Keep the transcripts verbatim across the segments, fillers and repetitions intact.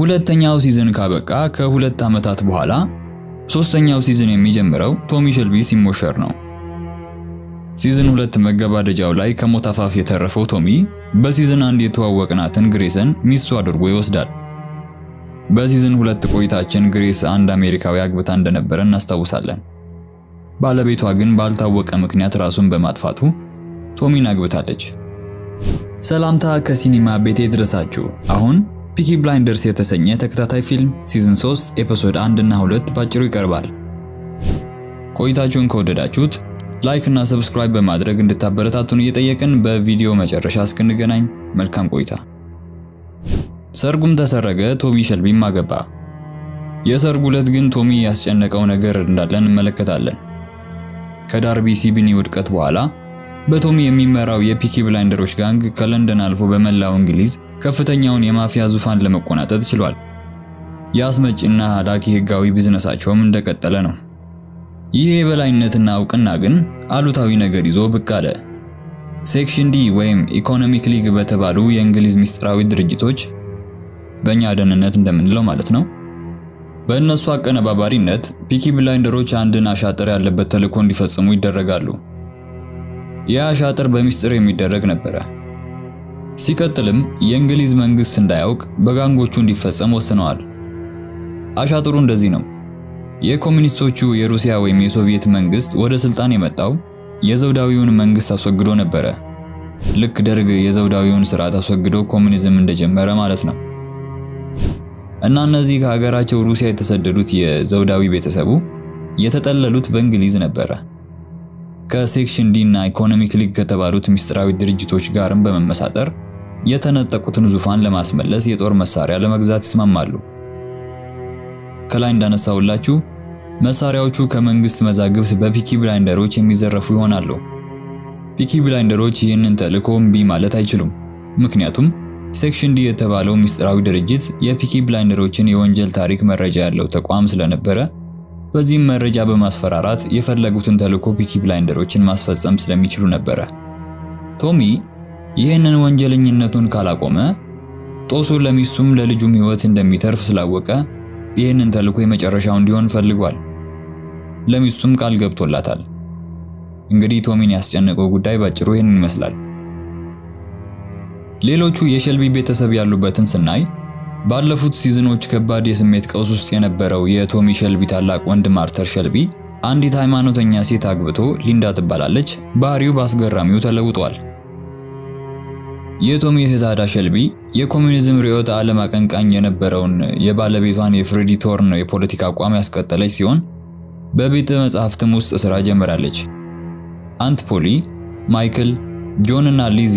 ሁለተኛው ሲዝን ካበቃ ከሁለት ዓመታት በኋላ ሶስተኛው ሲዝን የሚጀምረው ቶሚ ሼልቢ ሲሞሸር ነው። ሲዝን ሁለት መገባደጃው ላይ ከሞት አፋፍ የተረፈው ቶሚ በሲዝን አንድ የተዋወቀናትን ግሬስን ሚስቱ አድርጎ ይወስዳል። በሲዝን ሁለት ቆይታችን ግሬስ አንድ አሜሪካዊ አግብታ እንደነበረ እናስታውሳለን። ባለቤቷ ግን ባልታወቀ ምክንያት ራሱን በማጥፋቱ ቶሚን አግብታለች። ሰላምታ ከሲኒማ ቤት ይድረሳችሁ። አሁን ፒኪ ብላይንደርስ የተሰኘ ተከታታይ ፊልም ሲዝን ሶስት ኤፒሶድ አንድ እና ሁለት ባጭሩ ይቀርባል። ቆይታችሁን ከወደዳችሁት ላይክ እና ሰብስክራይብ በማድረግ እንድታበረታቱን እየጠየቅን በቪዲዮ መጨረሻ እስክንገናኝ መልካም ቆይታ። ሰርጉም ተሰረገ፣ ቶሚ ሼልቢም አገባ። የሰርጉ ዕለት ግን ቶሚ ያስጨነቀው ነገር እንዳለ እንመለከታለን። ከዳርቢ ሲቢኒ ውድቀት በኋላ በቶሚ የሚመራው የፒኪ ብላይንደሮች ጋንግ ከለንደን አልፎ በመላው እንግሊዝ ከፍተኛውን የማፊያ ዙፋን ለመቆናጠጥ ችሏል። ያስመጪና ሀዳቂ ህጋዊ ቢዝነሳቸውም እንደቀጠለ ነው። ይሄ የበላይነትና አውቅና ግን አሉታዊ ነገር ይዞ ብቅ አለ። ሴክሽን ዲ ወይም ኢኮኖሚክ ሊግ በተባሉ የእንግሊዝ ሚስጥራዊ ድርጅቶች በእኛ ደህንነት እንደምንለው ማለት ነው። በእነሱ አቀነባባሪነት ፒኪ ብላይንደሮች አንድን አሻጥር ያለበት ተልዕኮ እንዲፈጽሙ ይደረጋሉ። ያ አሻጥር በሚስጥር የሚደረግ ነበር። ሲከተልም የእንግሊዝ መንግስት እንዳያውቅ በጋንጎቹ እንዲፈጸም ወስነዋል። አሻጥሩ እንደዚህ ነው። የኮሙኒስቶቹ የሩሲያ ወይም የሶቪየት መንግስት ወደ ስልጣን የመጣው የዘውዳዊውን መንግስት አስወግዶ ነበር። ልክ ደርግ የዘውዳዊውን ስርዓት አስወግዶ ኮሙኒዝም እንደጀመረ ማለት ነው። እና እነዚህ ከሀገራቸው ሩሲያ የተሰደዱት የዘውዳዊ ቤተሰቡ የተጠለሉት በእንግሊዝ ነበር። ከሴክሽን ዲ እና ኢኮኖሚክ ሊግ ከተባሉት ሚስጥራዊ ድርጅቶች ጋርም በመመሳጠር የተነጠቁትን ዙፋን ለማስመለስ የጦር መሳሪያ ለመግዛት ይስማማሉ። ከላይ እንዳነሳውላችሁ መሳሪያዎቹ ከመንግስት መዛግብት በፒኪ ብላይንደሮች የሚዘረፉ ይሆናሉ። ፒኪ ብላይንደሮች ይህንን ተልዕኮ እምቢ ማለት አይችሉም። ምክንያቱም ሴክሽን ዲ የተባለው ሚስጥራዊ ድርጅት የፒኪ ብላይንደሮችን የወንጀል ታሪክ መረጃ ያለው ተቋም ስለነበረ በዚህ መረጃ በማስፈራራት የፈለጉትን ተልዕኮ ፒኪ ብላይንደሮችን ማስፈጸም ስለሚችሉ ነበር። ቶሚ ይህንን ወንጀለኝነቱን ካላቆመ ጦሱ ለሚሱም ለልጁም ህይወት እንደሚተርፍ ስላወቀ ይህንን ተልዕኮ የመጨረሻው እንዲሆን ፈልጓል። ለሚሱም ቃል ገብቶላታል። እንግዲህ ቶሚን ያስጨነቀው ጉዳይ ባጭሩ ይሄን ይመስላል። ሌሎቹ የሼልቢ ቤተሰብ ያሉበትን ስናይ ባለፉት ሲዝኖች ከባድ የስሜት ቀውስ ውስጥ የነበረው የቶሚ ሼልቢ ታላቅ ወንድም አርተር ሼልቢ አንዲት ሃይማኖተኛ ሴት አግብቶ ሊንዳ ትባላለች፣ ባህሪው ባስገራሚው ተለውጧል። የቶሚ እህታዳ ሼልቢ የኮሙኒዝም ርዕዮተ ዓለም አቀንቃኝ የነበረውን የባለቤቷን የፍሬዲ ቶርን የፖለቲካ አቋም ያስቀጠለች ሲሆን በቤተ መጻሕፍትም ውስጥ ስራ ጀምራለች። አንት ፖሊ፣ ማይክል፣ ጆን እና ሊዚ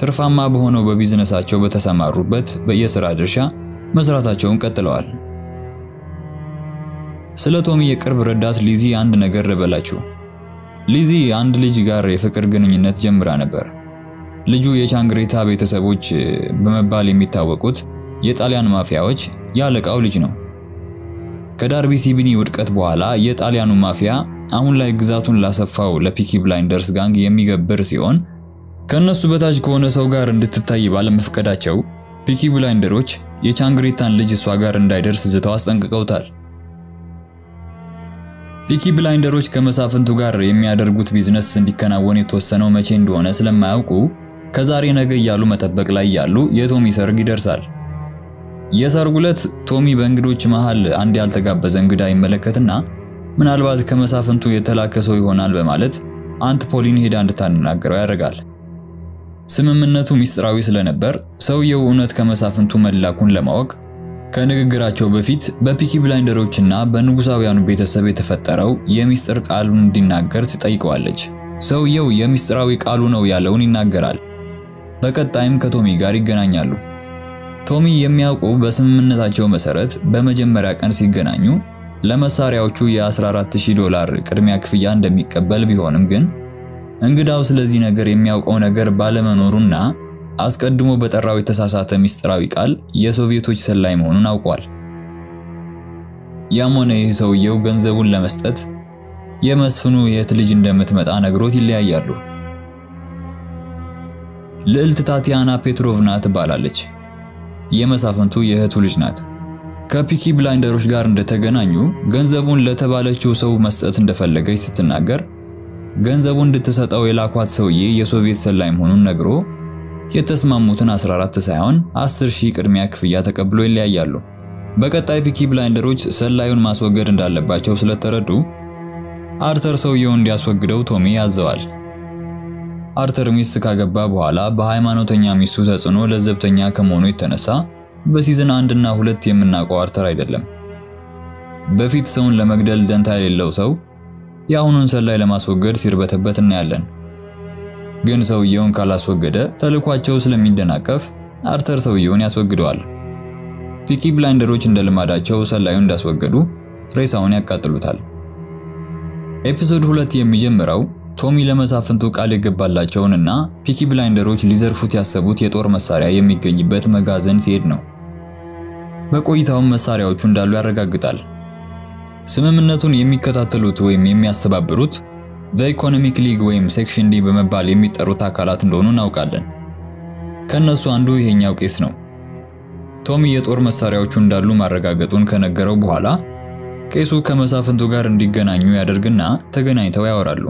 ትርፋማ በሆነው በቢዝነሳቸው በተሰማሩበት በየሥራ ድርሻ መስራታቸውን ቀጥለዋል። ስለ ቶሚ የቅርብ ረዳት ሊዚ አንድ ነገር ልበላችሁ። ሊዚ አንድ ልጅ ጋር የፍቅር ግንኙነት ጀምራ ነበር። ልጁ የቻንግሬታ ቤተሰቦች በመባል የሚታወቁት የጣሊያን ማፊያዎች ያለቃው ልጅ ነው። ከዳርቢ ሲቢኒ ውድቀት በኋላ የጣሊያኑ ማፊያ አሁን ላይ ግዛቱን ላሰፋው ለፒኪ ብላይንደርስ ጋንግ የሚገብር ሲሆን ከነሱ በታች ከሆነ ሰው ጋር እንድትታይ ባለመፍቀዳቸው ፒኪ ብላይንደሮች የቻንግሪታን ልጅ እሷ ጋር እንዳይደርስ ዝተው አስጠንቅቀውታል። ፒኪ ብላይንደሮች ከመሳፍንቱ ጋር የሚያደርጉት ቢዝነስ እንዲከናወን የተወሰነው መቼ እንደሆነ ስለማያውቁ ከዛሬ ነገ እያሉ መጠበቅ ላይ ያሉ የቶሚ ሰርግ ይደርሳል። የሰርጉ ዕለት ቶሚ በእንግዶች መሃል አንድ ያልተጋበዘ እንግዳ ይመለከትና ምናልባት ከመሳፍንቱ የተላከ ሰው ይሆናል በማለት አንት ፖሊን ሄዳ እንድታናገረው ያደርጋል። ስምምነቱ ሚስጥራዊ ስለነበር ሰውየው እውነት ከመሳፍንቱ መላኩን ለማወቅ ከንግግራቸው በፊት በፒኪ ብላይንደሮችና በንጉሳውያኑ ቤተሰብ የተፈጠረው የሚስጥር ቃሉን እንዲናገር ትጠይቀዋለች። ሰውየው የሚስጥራዊ ቃሉ ነው ያለውን ይናገራል። በቀጣይም ከቶሚ ጋር ይገናኛሉ። ቶሚ የሚያውቀው በስምምነታቸው መሰረት በመጀመሪያ ቀን ሲገናኙ ለመሳሪያዎቹ የ አስራ አራት ሺህ ዶላር ቅድሚያ ክፍያ እንደሚቀበል ቢሆንም ግን እንግዳው ስለዚህ ነገር የሚያውቀው ነገር ባለመኖሩና አስቀድሞ በጠራው የተሳሳተ ሚስጥራዊ ቃል የሶቪየቶች ሰላይ መሆኑን አውቋል። ያም ሆነ ይህ ሰውየው ገንዘቡን ለመስጠት የመስፍኑ የት ልጅ እንደምትመጣ ነግሮት ይለያያሉ። ልዕልት ታቲያና ፔትሮቭና ትባላለች። የመሳፍንቱ የእህቱ ልጅ ናት። ከፒኪ ብላይንደሮች ጋር እንደተገናኙ ገንዘቡን ለተባለችው ሰው መስጠት እንደፈለገች ስትናገር ገንዘቡን እንድትሰጣው የላኳት ሰውዬ የሶቪየት ሰላይ መሆኑን ነግሮ የተስማሙትን አስራ አራት ሳይሆን አስር ሺህ ቅድሚያ ክፍያ ተቀብሎ ይለያያሉ። በቀጣይ ፒኪ ብላይንደሮች ሰላዩን ማስወገድ እንዳለባቸው ስለተረዱ አርተር ሰውየውን እንዲያስወግደው ቶሚ ያዘዋል። አርተር ሚስት ካገባ በኋላ በሃይማኖተኛ ሚስቱ ተጽዕኖ ለዘብተኛ ከመሆኑ የተነሳ በሲዝን አንድ እና ሁለት የምናውቀው አርተር አይደለም። በፊት ሰውን ለመግደል ደንታ የሌለው ሰው ያሁኑን ሰላይ ለማስወገድ ሲርበተበት እናያለን። ግን ሰውየውን ካላስወገደ ተልኳቸው ስለሚደናቀፍ አርተር ሰውየውን ያስወግደዋል። ፒኪ ብላይንደሮች እንደልማዳቸው ሰላዩን እንዳስወገዱ ሬሳውን ያቃጥሉታል። ኤፒሶድ ሁለት የሚጀምረው ቶሚ ለመሳፍንቱ ቃል የገባላቸውንና ፒኪ ብላይንደሮች ሊዘርፉት ያሰቡት የጦር መሳሪያ የሚገኝበት መጋዘን ሲሄድ ነው። በቆይታውም መሳሪያዎቹ እንዳሉ ያረጋግጣል። ስምምነቱን የሚከታተሉት ወይም የሚያስተባብሩት በኢኮኖሚክ ሊግ ወይም ሴክሽን ዲ በመባል የሚጠሩት አካላት እንደሆኑ እናውቃለን። ከነሱ አንዱ ይሄኛው ቄስ ነው። ቶሚ የጦር መሳሪያዎቹ እንዳሉ ማረጋገጡን ከነገረው በኋላ ቄሱ ከመሳፍንቱ ጋር እንዲገናኙ ያደርግና ተገናኝተው ያወራሉ።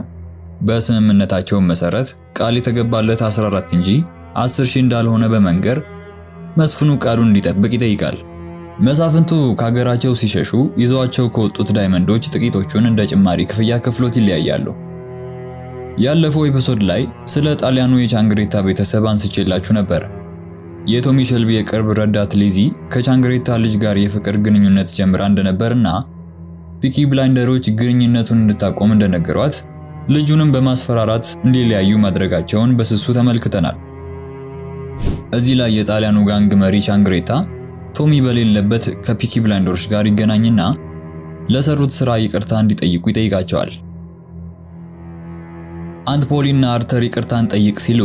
በስምምነታቸው መሰረት ቃል የተገባለት አስራ አራት እንጂ አስር ሺህ እንዳልሆነ በመንገር መስፍኑ ቃሉን እንዲጠብቅ ይጠይቃል። መሳፍንቱ ከሀገራቸው ሲሸሹ ይዘዋቸው ከወጡት ዳይመንዶች ጥቂቶቹን እንደ ጭማሪ ክፍያ ከፍሎት ይለያያሉ። ያለፈው ኤፒሶድ ላይ ስለ ጣሊያኑ የቻንግሬታ ቤተሰብ አንስቼላችሁ ነበር። የቶሚ ሸልቢ የቅርብ ረዳት ሊዚ ከቻንግሬታ ልጅ ጋር የፍቅር ግንኙነት ጀምራ እንደነበርና ፒኪ ብላይንደሮች ግንኙነቱን እንድታቆም እንደነገሯት ልጁንም በማስፈራራት እንዲለያዩ ማድረጋቸውን በስሱ ተመልክተናል። እዚህ ላይ የጣሊያኑ ጋንግ መሪ ቻንግሬታ ቶሚ በሌለበት ከፒኪ ብላይንደሮች ጋር ይገናኝና ለሰሩት ስራ ይቅርታ እንዲጠይቁ ይጠይቃቸዋል። አንትፖሊና አርተር ይቅርታን ጠይቅ ሲሉ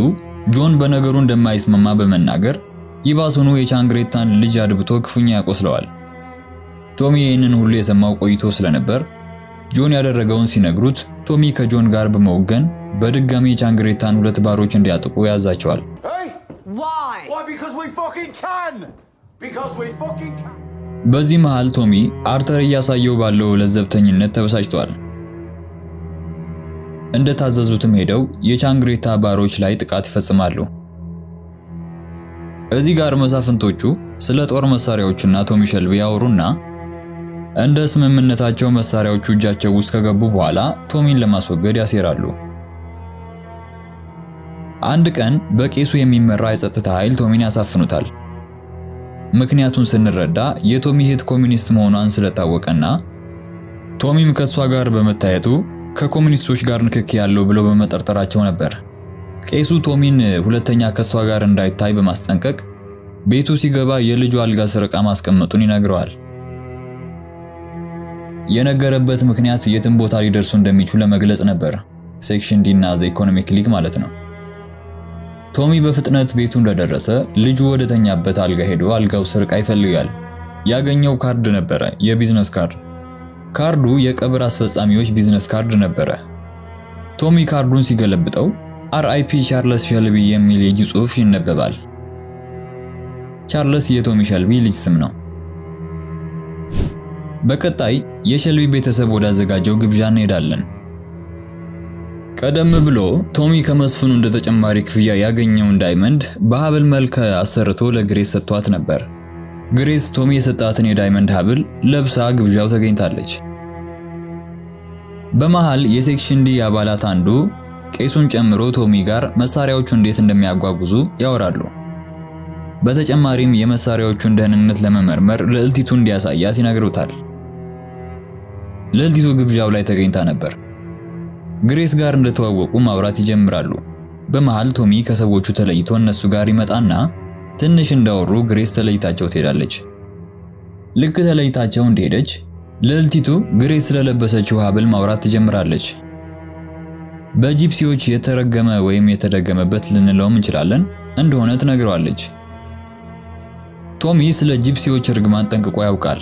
ጆን በነገሩ እንደማይስማማ በመናገር ይባሱኑ የቻንግሬታን ልጅ አድብቶ ክፉኛ ያቆስለዋል። ቶሚ ይህንን ሁሉ የሰማው ቆይቶ ስለነበር ጆን ያደረገውን ሲነግሩት ቶሚ ከጆን ጋር በመወገን በድጋሚ ቻንግሬታን ሁለት ባሮች እንዲያጥቁ ያዛቸዋል። በዚህ መሃል ቶሚ አርተር እያሳየው ባለው ለዘብተኝነት ተበሳጭቷል። እንደታዘዙትም ሄደው የቻንግሬታ ባሮች ላይ ጥቃት ይፈጽማሉ። እዚህ ጋር መሳፍንቶቹ ስለ ጦር መሳሪያዎችና ቶሚ ሸልቢ ያወሩና እንደ ስምምነታቸው መሳሪያዎቹ እጃቸው ውስጥ ከገቡ በኋላ ቶሚን ለማስወገድ ያሴራሉ። አንድ ቀን በቄሱ የሚመራ የጸጥታ ኃይል ቶሚን ያሳፍኑታል። ምክንያቱን ስንረዳ የቶሚ እህት ኮሚኒስት መሆኗን ስለታወቀና ቶሚም ከሷ ጋር በመታየቱ ከኮሚኒስቶች ጋር ንክኪ ያለው ብለው በመጠርጠራቸው ነበር። ቄሱ ቶሚን ሁለተኛ ከሷ ጋር እንዳይታይ በማስጠንቀቅ ቤቱ ሲገባ የልጁ አልጋ ስርቃ ማስቀመጡን ይነግረዋል። የነገረበት ምክንያት የትም ቦታ ሊደርሱ እንደሚችሉ ለመግለጽ ነበር። ሴክሽን ዲ እና ዘ ኢኮኖሚክ ሊግ ማለት ነው። ቶሚ በፍጥነት ቤቱ እንደደረሰ ልጁ ወደተኛበት አልጋ ሄዶ አልጋው ስርቃ ይፈልጋል። ያገኘው ካርድ ነበረ፣ የቢዝነስ ካርድ። ካርዱ የቀብር አስፈጻሚዎች ቢዝነስ ካርድ ነበረ። ቶሚ ካርዱን ሲገለብጠው አር አይ ፒ ቻርለስ ሸልቢ የሚል የእጅ ጽሑፍ ይነበባል። ቻርለስ የቶሚ ሸልቢ ልጅ ስም ነው። በቀጣይ የሸልቢ ቤተሰብ ወዳዘጋጀው ግብዣ እንሄዳለን። ቀደም ብሎ ቶሚ ከመስፍኑ እንደተጨማሪ ክፍያ ያገኘውን ዳይመንድ በሀብል መልክ አሰርቶ ለግሬስ ሰጥቷት ነበር። ግሬስ ቶሚ የሰጣትን የዳይመንድ ሀብል ለብሳ ግብዣው ተገኝታለች። በመሃል የሴክሽን ዲ አባላት አንዱ ቄሱን ጨምሮ ቶሚ ጋር መሳሪያዎቹ እንዴት እንደሚያጓጉዙ ያወራሉ። በተጨማሪም የመሳሪያዎቹን ደህንነት ለመመርመር ለልዕልቲቱ እንዲያሳያት ይነግሩታል። ለልዕልቲቱ ግብዣው ላይ ተገኝታ ነበር። ግሬስ ጋር እንደተዋወቁ ማውራት ይጀምራሉ። በመሃል ቶሚ ከሰዎቹ ተለይቶ እነሱ ጋር ይመጣና ትንሽ እንዳወሩ ግሬስ ተለይታቸው ትሄዳለች። ልክ ተለይታቸው እንደሄደች ለልዕልቲቱ ግሬስ ስለለበሰችው ሀብል ማውራት ትጀምራለች። በጂፕሲዎች የተረገመ ወይም የተደገመበት ልንለውም እንችላለን እንደሆነ ትነግረዋለች። ቶሚ ስለ ጂፕሲዎች እርግማን ጠንቅቆ ያውቃል።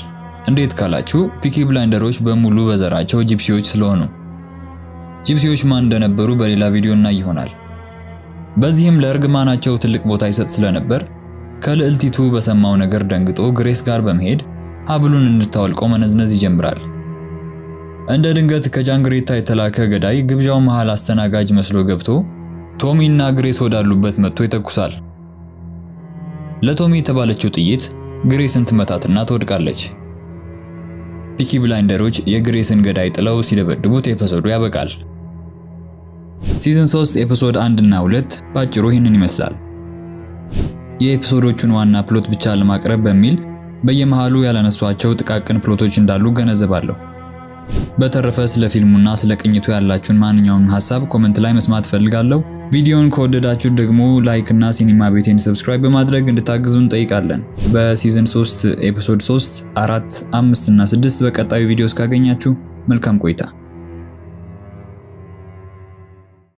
እንዴት ካላችሁ ፒኪ ብላይንደሮች በሙሉ በዘራቸው ጂፕሲዎች ስለሆኑ ጂፕሲዎች ማን እንደነበሩ በሌላ ቪዲዮ እና ይሆናል። በዚህም ለእርግማናቸው ትልቅ ቦታ ይሰጥ ስለነበር ከልዕልቲቱ በሰማው ነገር ደንግጦ ግሬስ ጋር በመሄድ ሀብሉን እንድታወልቆ መነዝነዝ ይጀምራል። እንደ ድንገት ከጃንግሬታ የተላከ ገዳይ ግብዣው መሃል አስተናጋጅ መስሎ ገብቶ ቶሚና ግሬስ ወዳሉበት መጥቶ ይተኩሳል። ለቶሚ የተባለችው ጥይት ግሬስን ትመታትና ትወድቃለች። ፒኪ ብላይንደሮች የግሬስን ገዳይ ጥለው ሲደበድቡት ኤፒሶዱ ያበቃል። ሲዝን ሶስት ኤፒሶድ አንድ እና ሁለት ባጭሩ ይህንን ይመስላል። የኤፒሶዶቹን ዋና ፕሎት ብቻ ለማቅረብ በሚል በየመሃሉ ያላነሷቸው ጥቃቅን ፕሎቶች እንዳሉ ገነዘባለሁ። በተረፈ ስለ ፊልሙና ስለ ቅኝቱ ያላችሁን ማንኛውም ሐሳብ ኮሜንት ላይ መስማት ፈልጋለሁ። ቪዲዮውን ከወደዳችሁ ደግሞ ላይክ እና ሲኒማ ቤቴን ሰብስክራይብ በማድረግ እንድታግዙን ጠይቃለን። በሲዝን ሶስት ኤፒሶድ ሶስት፣ አራት፣ አምስት እና ስድስት በቀጣዩ ቪዲዮ እስካገኛችሁ መልካም ቆይታ።